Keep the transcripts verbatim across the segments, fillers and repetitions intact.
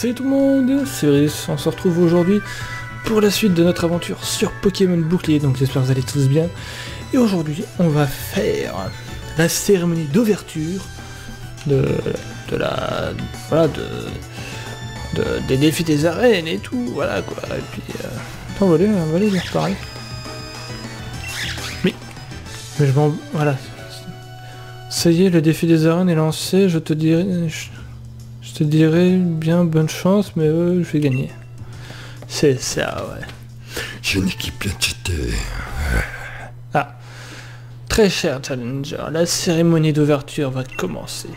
Salut tout le monde, c'est Rhys, on se retrouve aujourd'hui pour la suite de notre aventure sur Pokémon Bouclier, donc j'espère que vous allez tous bien. Et aujourd'hui, on va faire la cérémonie d'ouverture de, de la... voilà, de, de, des défis des arènes et tout, voilà quoi. Et puis, euh, on va aller, on va aller dire pareil. Mais, mais je m'en... voilà. Ça y est, le défi des arènes est lancé, je te dirai... Je... Je te dirais bien bonne chance, mais euh, je vais gagner. C'est ça, ouais. J'ai une équipe bien cheatée. Ah. Très cher Challenger, la cérémonie d'ouverture va commencer.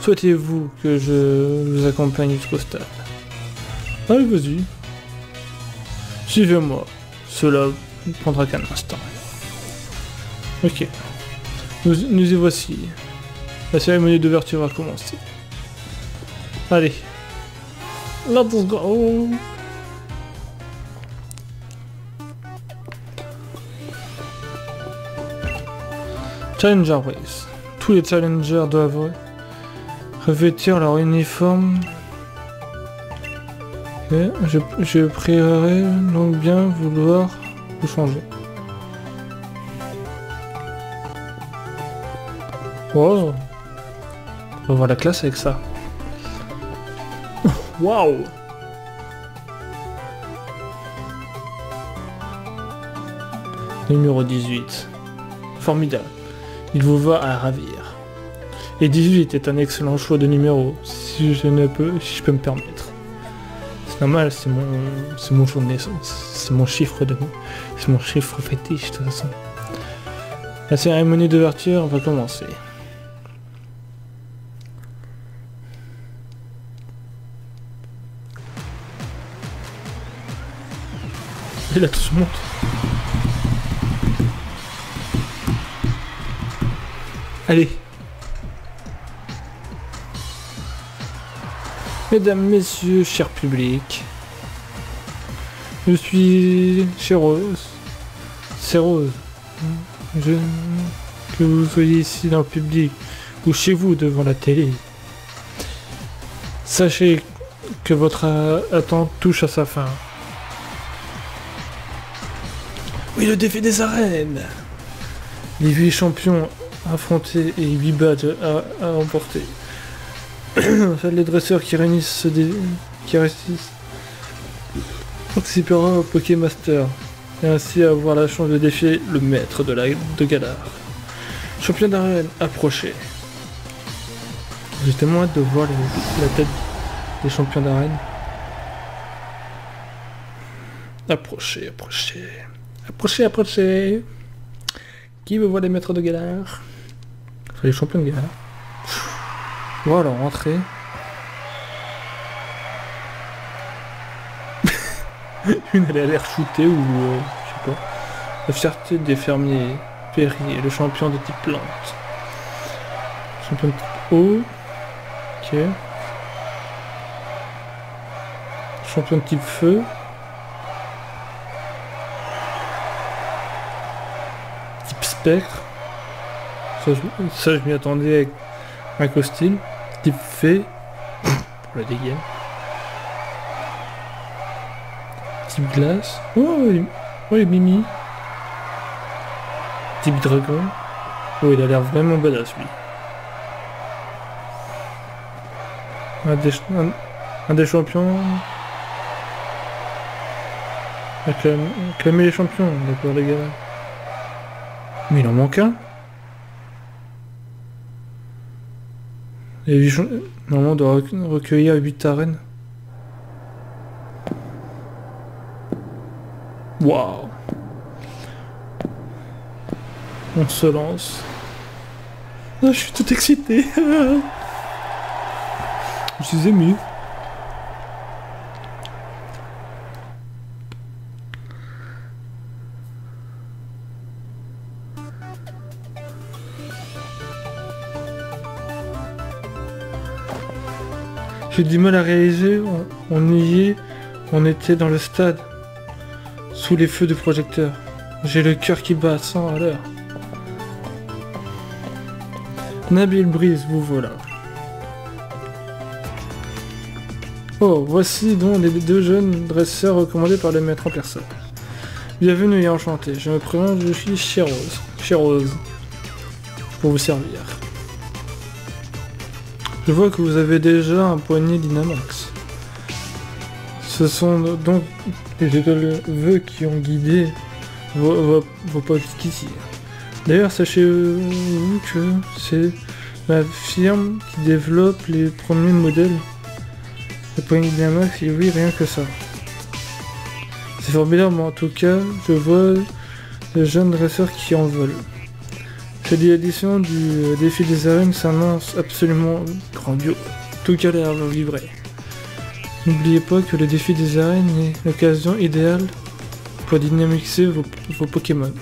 Souhaitez-vous que je vous accompagne jusqu'au stade? Allez, vas-y. Suivez-moi. Cela ne prendra qu'un instant. Ok. Nous, nous y voici. La cérémonie d'ouverture va commencer. Allez, let's go. Challenger Race. Tous les challengers doivent revêtir leur uniforme. Et je, je prierai donc bien vouloir vous changer. Wow. On va voir la classe avec ça. Waouh. Numéro dix-huit. Formidable. Il vous va à ravir. Et dix-huit est un excellent choix de numéro, si je ne peux, si je peux me permettre. C'est normal, c'est mon, c'est mon jour de naissance, c'est mon chiffre de, c'est mon chiffre fétiche de toute façon. La cérémonie d'ouverture va commencer. Là tout se monte. Allez. Mesdames, messieurs, cher public. Je suis Chirose. C'est Rose. Je... Que vous soyez ici dans le public ou chez vous devant la télé. Sachez que votre attente touche à sa fin. Oui, le défi des arènes. Les huit champions affrontés et huit badges à, à emporter. Les dresseurs qui réunissent ce dé... qui réussissent participeront au Pokémaster et ainsi avoir la chance de défier le maître de la de Galar. Champion d'arène, approchez. J'ai tellement hâte de voir les... la tête des champions d'arène. Approchez, approchez. Approchez, approchez. Qui veut voir les maîtres de Galar? C'est les champions de Galar. Voilà, rentrez. Une elle a l'air shootée ou euh, je sais pas. La fierté des fermiers, Perrier, le champion de type plante. Champion de type eau. Ok. Champion de type feu. Ça je, ça, je m'y attendais avec un costil. Type fée. Pour la dégaine. Type glace. Oh, oui, oui, Mimi. Type dragon. Oh, il a l'air vraiment badass, lui. Un des, un, un des champions. Acclamez, acclamez les champions, d'accord, les gars. Mais il en manque un. Et huit normalement on doit recueillir huit arènes. Waouh. On se lance. Ah, je suis tout excité. Je suis ému. J'ai du mal à réaliser, on, on y est, on était dans le stade, sous les feux de projecteurs. J'ai le cœur qui bat à cent à l'heure. Nabil Brise, vous voilà. Oh, voici donc les deux jeunes dresseurs recommandés par le maître en personne. Bienvenue et enchanté, je me présente, je suis Chirose. Chirose, pour vous servir. Je vois que vous avez déjà un poignet d'Inamax. Ce sont donc les étoiles vœux qui ont guidé vos, vos, vos potes ici. D'ailleurs, sachez-vous que c'est la firme qui développe les premiers modèles de poignet d'Inamax, et oui, rien que ça. C'est formidable, mais en tout cas, je vois les jeunes dresseurs qui en volent. Cette édition du défi des arènes s'annonce absolument grandiose. Tout cas, l'air de vibrer. N'oubliez pas que le défi des arènes est l'occasion idéale pour dynamiser vos, vos Pokémon.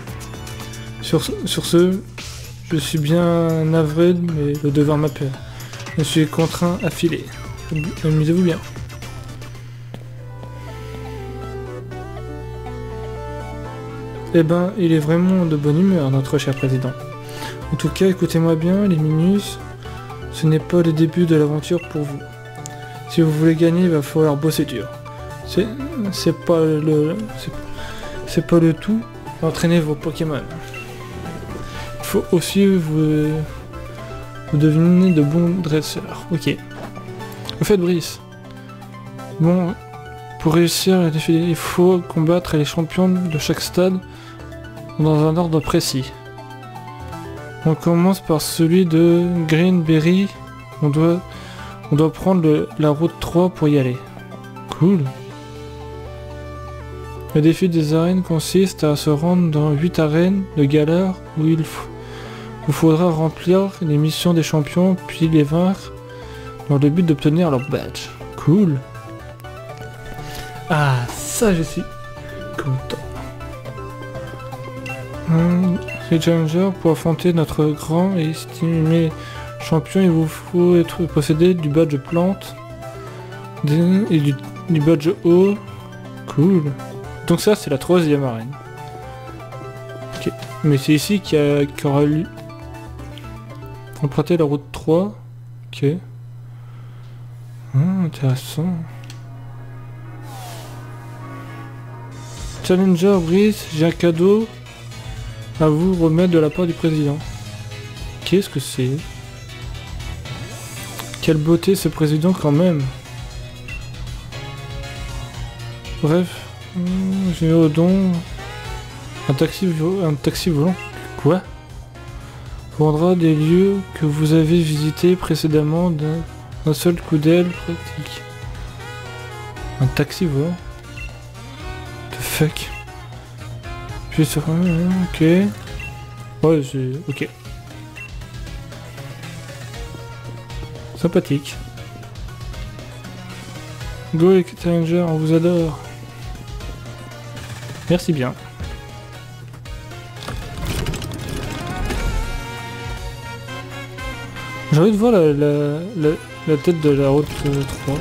Sur, sur ce, je suis bien navré, mais le devoir m'appelle. Je suis contraint à filer. Amusez-vous bien. Eh ben, il est vraiment de bonne humeur, notre cher président. En tout cas, écoutez-moi bien, les Minus, ce n'est pas le début de l'aventure pour vous. Si vous voulez gagner, il va falloir bosser dur. C'est pas le... C'est pas le tout, entraînez vos Pokémon. Il faut aussi vous, vous devenir de bons dresseurs. Ok. Vous faites Brice. Bon, pour réussir le défi, il faut combattre les champions de chaque stade dans un ordre précis. On commence par celui de Greenberry. On doit... On doit prendre le, la route trois pour y aller. Cool. Le défi des arènes consiste à se rendre dans huit arènes de Galar où il où faudra remplir les missions des champions puis les vaincre dans le but d'obtenir leur badge. Cool. Ah, ça je suis content. Hum, les challengers, pour affronter notre grand et estimé champion, il vous faut être possédé du badge plante et du, du badge haut. Cool. Donc ça c'est la troisième arène. Ok. Mais c'est ici qu'il y aura lieu emprunter la route trois. Ok. Hum, intéressant. Challenger Brice, j'ai un cadeau à vous remettre de la part du président. Qu'est-ce que c'est? Quelle beauté ce président quand même. Bref, j'ai au don un taxi, un taxi volant. Quoi? Rendra des lieux que vous avez visités précédemment d'un seul coup d'aile pratique. Un taxi volant. The fuck. Puis sur ok. Ouais, c'est ok. Sympathique. Go les challengers, on vous adore. Merci bien. J'ai envie de voir la, la, la, la tête de la route euh, trois.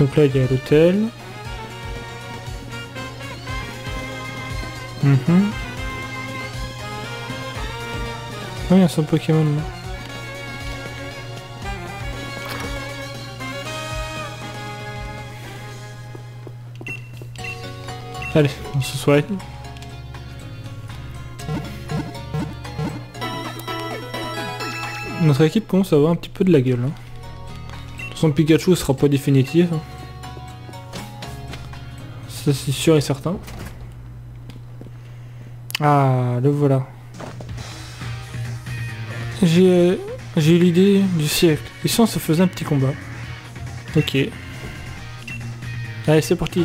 Donc là il y a l'hôtel. Mmh. Oh, il y a son Pokémon là. Allez, on se soigne. Notre équipe commence à avoir un petit peu de la gueule. Hein. Son Pikachu sera pas définitif. Hein. Ça c'est sûr et certain. Ah, le voilà. J'ai eu l'idée du siècle. Et si on se faisait un petit combat? Ok. Allez, c'est parti.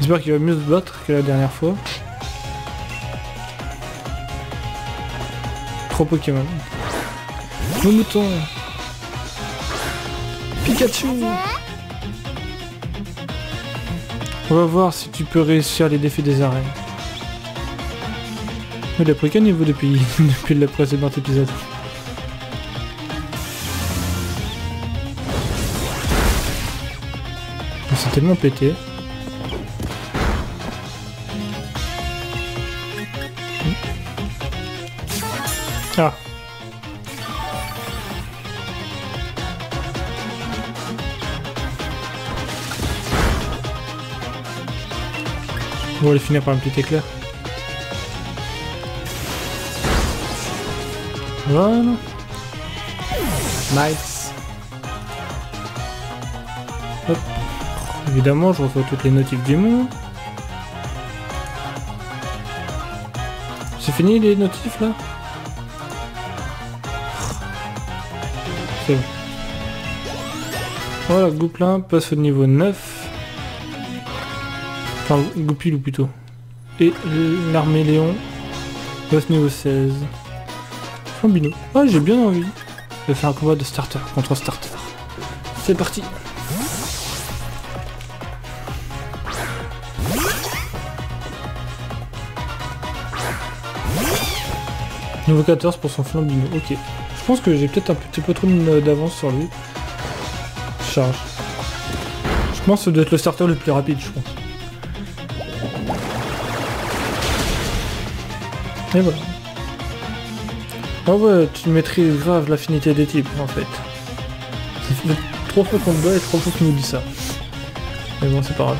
J'espère qu'il va mieux se battre que la dernière fois. Trop Pokémon. Mon mouton Pikachu. On va voir si tu peux réussir les défis des arènes. Il a pris qu'un niveau depuis, depuis le précédent épisode. C'est tellement pété. Ah. On va finir par un petit éclair. Voilà. Nice. Hop. Évidemment, je reçois toutes les notifs du monde. C'est fini les notifs là? C'est bon. Voilà, Goupilou passe au niveau neuf. Enfin, Goupilou plutôt. Et l'armée Léon passe au niveau seize. Flambino. Ah, j'ai bien envie de faire un combat de starter contre starter. C'est parti. Niveau quatorze pour son Flambino, ok. Je pense que j'ai peut-être un petit peu trop d'avance sur lui. Charge. Je pense que ça doit être le starter le plus rapide, je pense. Et voilà. Ah ouais, tu maîtrises grave l'affinité des types, en fait. Ça fait trop peu qu'on doit et trop peu qu'on nous dit ça. Mais bon, c'est pas grave.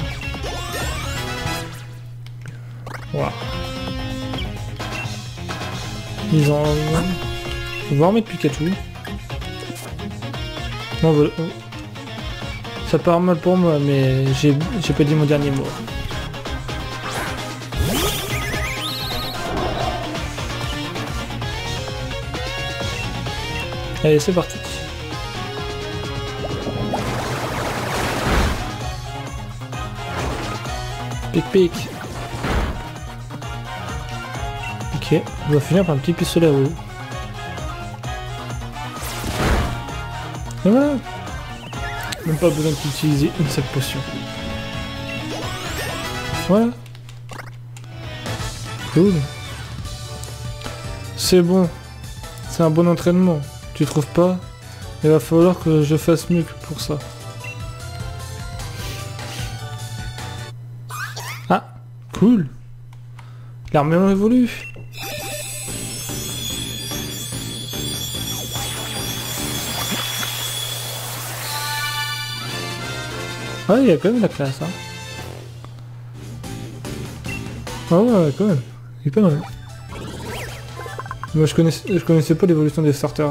Waouh. Ils ont... On va remettre Pikachu. Bon, voilà. Ça part mal pour moi, mais j'ai pas dit mon dernier mot. Allez, c'est parti. Pic pic. Ok, on va finir par un petit pistolet à eau. Et voilà. Même pas besoin d'utiliser une seule potion. Voilà. Cool. C'est bon. C'est un bon entraînement. Tu trouves pas? Il va falloir que je fasse mieux que pour ça. Ah, cool. L'armure évolue. Ouais, il y a quand même la classe, hein. Ah ouais, quand même. Il est pas mal. Moi, je connaissais, je connaissais pas l'évolution des starters.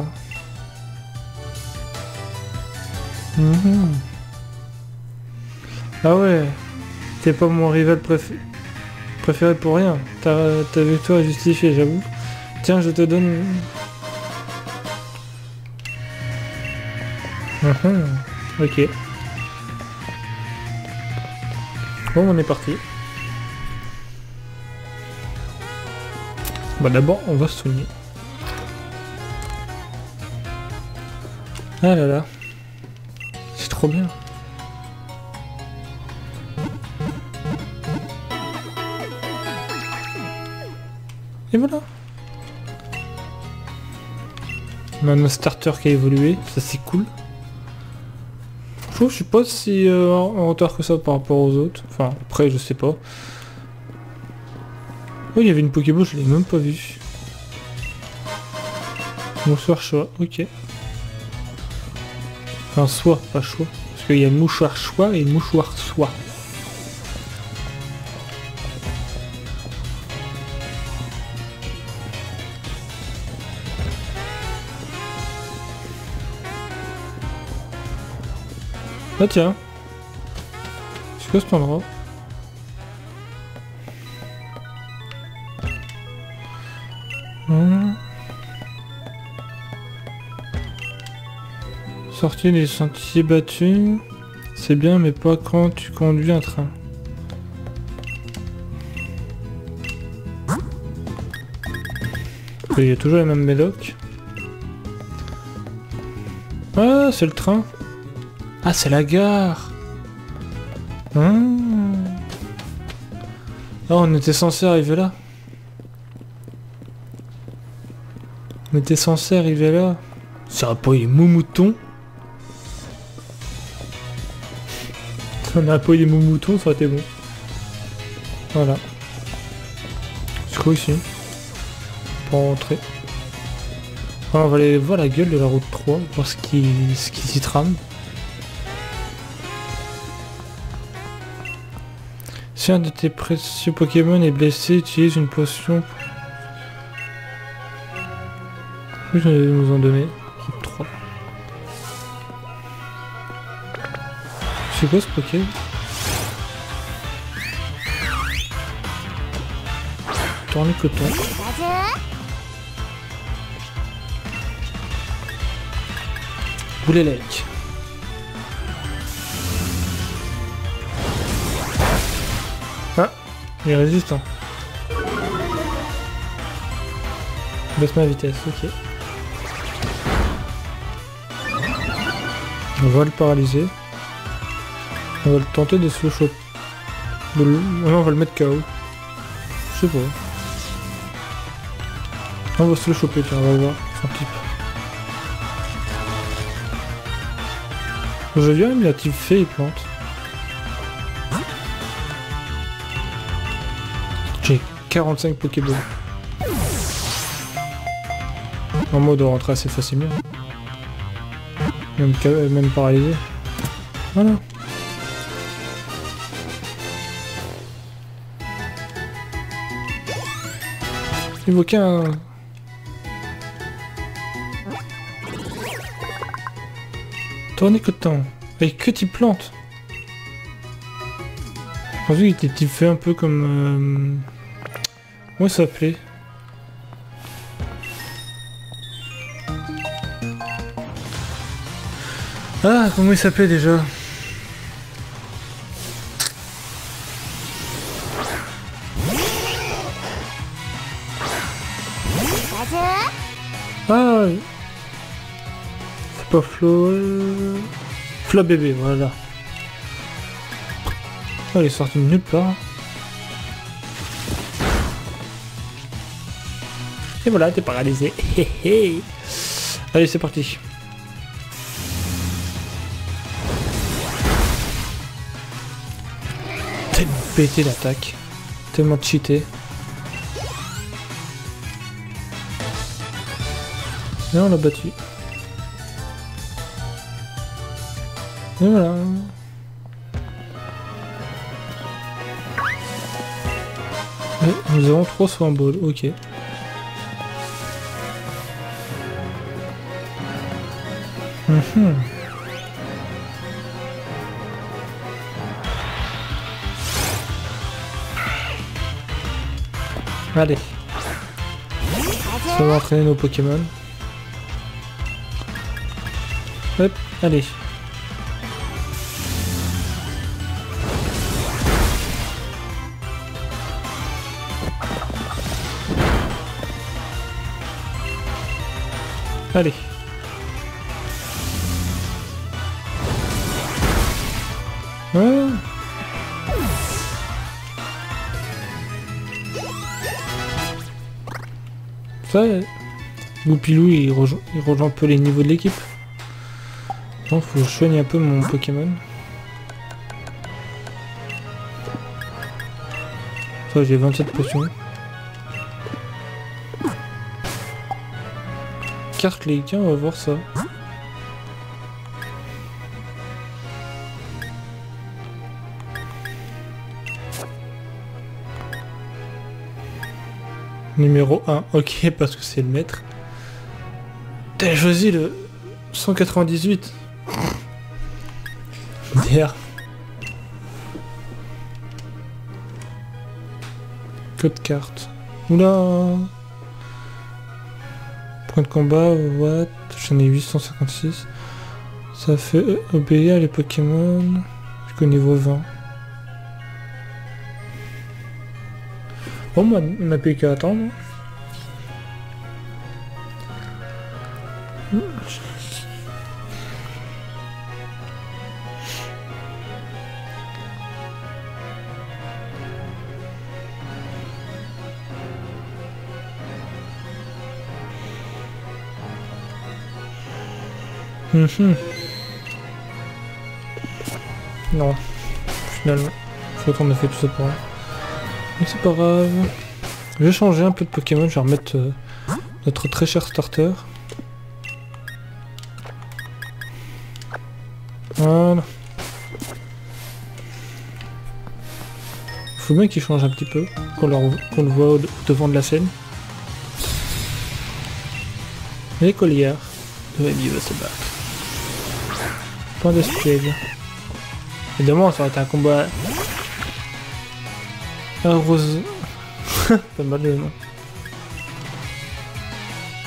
Mmh. Ah ouais, t'es pas mon rival préf... préféré pour rien. Ta victoire est justifiée, j'avoue. Tiens, je te donne... Mmh. Ok. Bon, on est parti. Bah d'abord, on va se soigner. Ah là là. Trop bien. Et voilà. On a notre starter qui a évolué, ça c'est cool. Je trouve, je suis pas si euh, en retard que ça par rapport aux autres. Enfin, après je sais pas. Oh, il y avait une Pokéball, je l'ai même pas vue. Bonsoir Choix, ok. Enfin, soit, pas choix. Parce qu'il y a mouchoir choix et mouchoir soie. Ah tiens. C'est quoi cet endroit? Hmm. Sortir des sentiers battus, c'est bien, mais pas quand tu conduis un train. Il y a toujours les mêmes médocs. Ah, c'est le train. Ah, c'est la gare. Hum. Ah, on était censé arriver là. On était censé arriver là. Ça a pas eu moumouton. On a appelé les moumoutons, ça aurait été bon. Voilà. C'est quoi ici? Pour rentrer. On va aller voir la gueule de la route trois, voir ce qui, ce qui s'y trame. Si un de tes précieux Pokémon est blessé, utilise une potion. Je vais nous en donner trois. C'est quoi ce Pokémon? Tourne-coton. Boulélec. Ah, il est résistant. Baisse ma vitesse, ok. On va le paralyser. On va le tenter de se choper. De le... Non, on va le mettre K O. Je sais pas. On va se le choper, tiens, on va voir son type. Je viens même la type fée et plante. J'ai quarante-cinq Pokéballs. En mode de rentrer assez facilement. Même, même paralysé. Voilà. Évoquer un... Tournez que de temps. Avec que type plante. Je pensais qu'il était type fait un peu comme... Euh... Comment ça s'appelait? Ah, comment il s'appelait déjà? Ah oui. C'est pas Flo... Flo bébé, voilà. Oh, il est sorti de nulle part. Et voilà, t'es paralysé. Allez, c'est parti. Pété l'attaque, tellement cheaté. Là on l'a battu. Et voilà. Oui, nous avons trois Swamble, ok. Mmh. Allez, ça va entraîner nos Pokémon. Hop, allez. Allez. Ouais. Ça, Goupilou il, rejo il rejoint un peu les niveaux de l'équipe. Bon, faut que je soigne un peu mon Pokémon. Ça, j'ai vingt-sept potions. Carte les gars, on va voir ça. Numéro un, ok, parce que c'est le maître. T'as choisi le cent quatre-vingt-dix-huit. D'ailleurs. Code carte. Oula. Point de combat, what? J'en ai huit cent cinquante-six. Ça fait obéir les Pokémon jusqu'au niveau vingt. Bon, moi, on n'a plus qu'à attendre. Hum hum. Non, finalement, faut qu'on ait fait tout ça pour rien. Mais c'est pas grave. Je vais changer un peu de Pokémon, je vais remettre euh, notre très cher starter. Voilà. Faut bien qu'il change un petit peu, qu'on le, qu'on le voit au devant de la scène. Les collières. Le baby va se battre. Point de speed. Évidemment, ça va être un combat. Arrose. T'as mal les noms.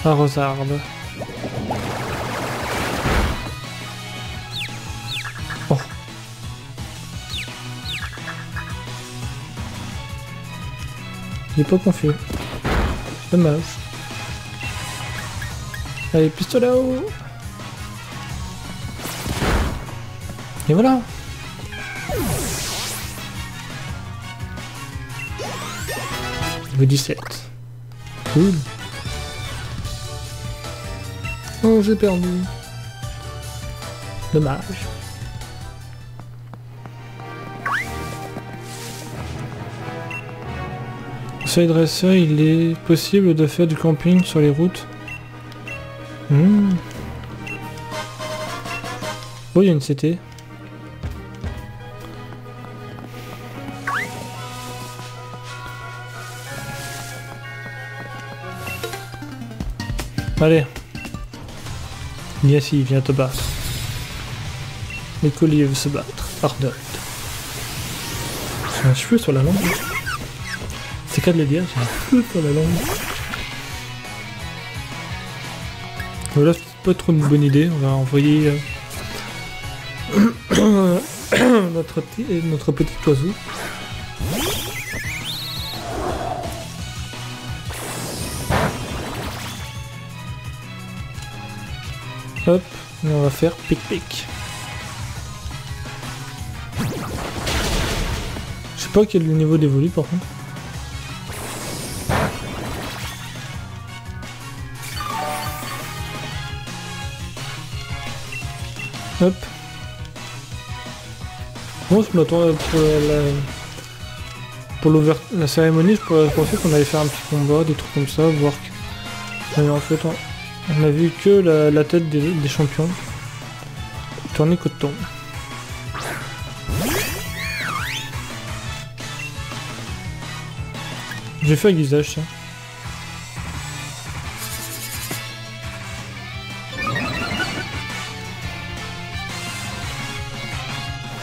Arrosarde. Oh. Il est pas confus. Dommage. Allez, pistolet haut. Et voilà. dix-sept. Cool. Oh, j'ai perdu. Dommage. Conseil dresseur, il est possible de faire du camping sur les routes. Mmh. Oh, il y a une C T. Allez. Niassi, viens te battre. Les colliers veulent se battre. Arnold. J'ai un cheveu sur la langue. C'est qu'à de le dire, j'ai un cheveu sur la langue. Voilà, c'est pas trop une bonne idée, on va envoyer euh... notre, notre petit oiseau. Hop, et on va faire pic-pic. Je sais pas quel est le niveau d'évolu par contre. Hop. Bon, je m'attends pour la... Pour l'ouvert... la cérémonie, je pensais qu'on allait faire un petit combat, des trucs comme ça, voir... Mais en fait, on a vu que la, la tête des, des champions. Tourner coton. J'ai fait un guisage, ça.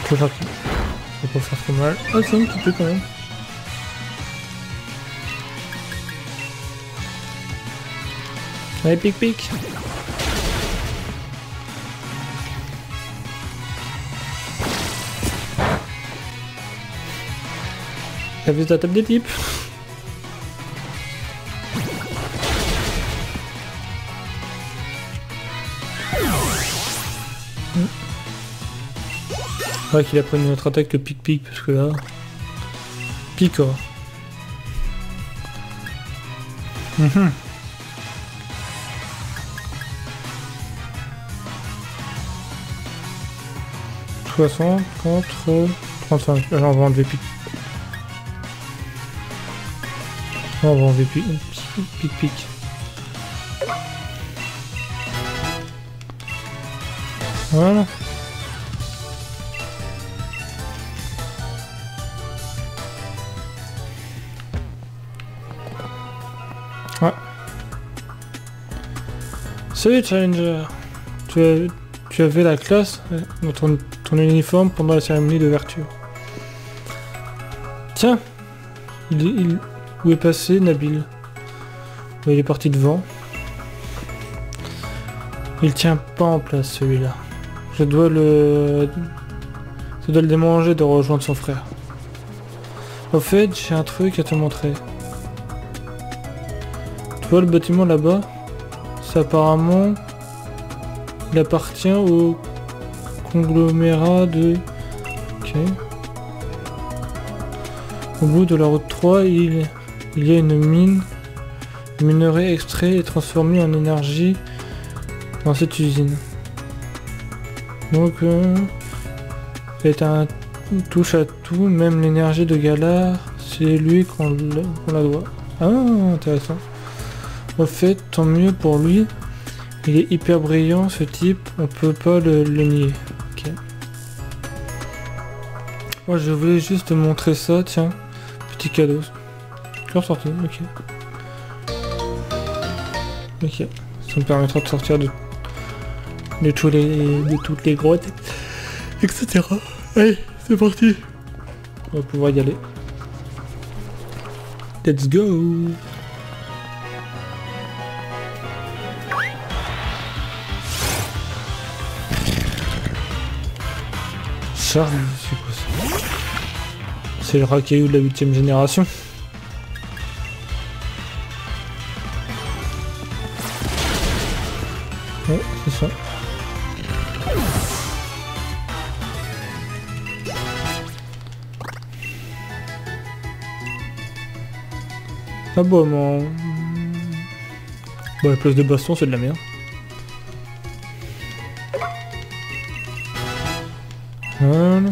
Faut pas faire trop mal. Ah, c'est un petit peu quand même. Allez, pic pic. T'as vu ta table des types? Ouais, qu'il a pris une autre attaque que pic-pic, parce que là... Picor. Mm-hmm. soixante contre... trente-cinq. Alors on va enlever pic. On va enlever pic-pic. Voilà. Salut Challenger, tu, as, tu avais la classe dans ton, ton uniforme pendant la cérémonie d'ouverture. Tiens, il, il, où est passé Nabil? Il est parti devant. Il tient pas en place celui-là. Je dois le... Je dois le démanger de rejoindre son frère. Au fait, j'ai un truc à te montrer. Tu vois le bâtiment là-bas? Apparemment, il appartient au conglomérat de... Ok. Au bout de la route trois, il, il y a une mine. Le minerai extrait et transformé en énergie dans cette usine. Donc, euh, c'est un touche à tout, même l'énergie de Galar, c'est lui qu'on la doit. Ah, intéressant. En fait, tant mieux pour lui. Il est hyper brillant ce type, on peut pas le, le nier. Okay. Moi je voulais juste te montrer ça, tiens. Petit cadeau. Je l'ai ressorti, ok. Ok. Ça me permettra de sortir de, de, tous les, de toutes les grottes, et cetera. Allez, c'est parti. On va pouvoir y aller. Let's go. Charme, c'est quoi ça? C'est le Racaillou de la huitième génération. Ouais, c'est ça. Ah bon, mon... Bon, la place de baston, c'est de la merde. Voilà.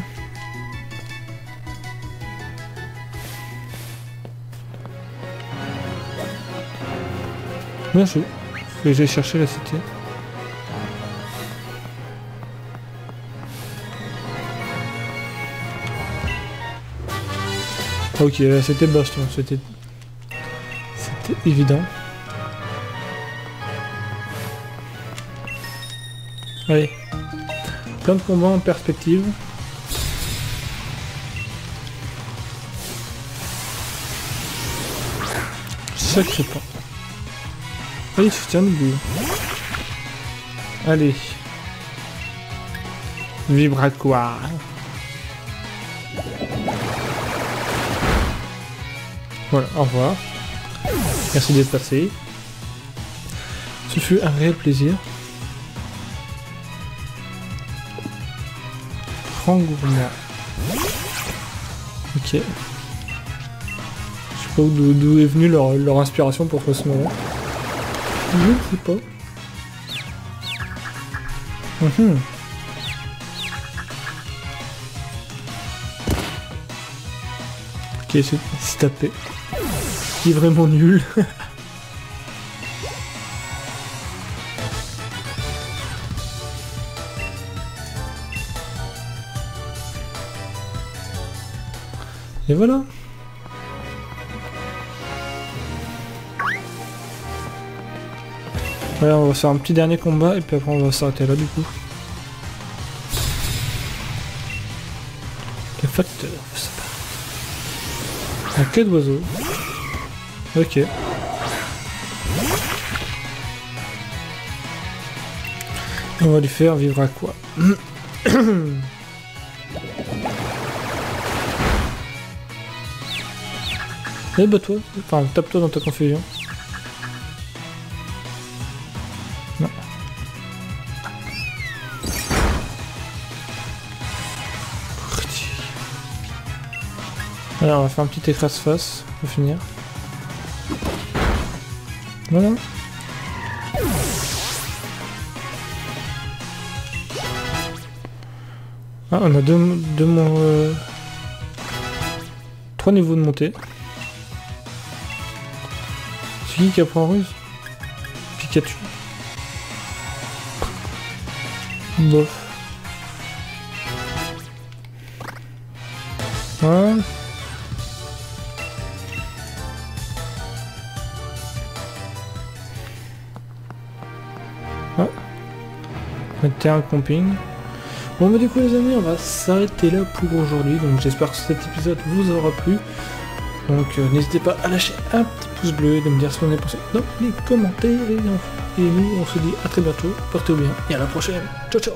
Bien joué. J'ai cherché la cité. Ok, là c'était baston, c'était... C'était évident. Allez. Plein de combats en perspective. Sacré pas. Allez, je tiens le bout. Allez. Vibracoa. Voilà, au revoir. Merci d'être passé. Ce fut un réel plaisir. Rangourna. Ok. Je sais pas d'où est venue leur, leur inspiration pour ce moment. Je sais pas. Mmh. Ok, c'est tapé. Qui est vraiment nul. Et voilà. Voilà, on va faire un petit dernier combat et puis après on va s'arrêter là du coup. Le facteur, ça part. Un quai d'oiseau. Ok. On va lui faire vivre à quoi? Eh bah toi, enfin tape-toi dans ta confusion. Non. Alors on va faire un petit écrase-face pour finir. Voilà. Ah, on a deux, deux mon, euh, trois niveaux de montée. C'est qui qui apprend en ruse? Pikachu. Bof. Voilà. Mettre un camping. Bon bah du coup les amis, on va s'arrêter là pour aujourd'hui, donc j'espère que cet épisode vous aura plu, donc euh, n'hésitez pas à lâcher un petit pouce bleu, de me dire ce que vous en avez pensé dans les commentaires, et, on... et nous on se dit à très bientôt, portez-vous bien, et à la prochaine, ciao ciao.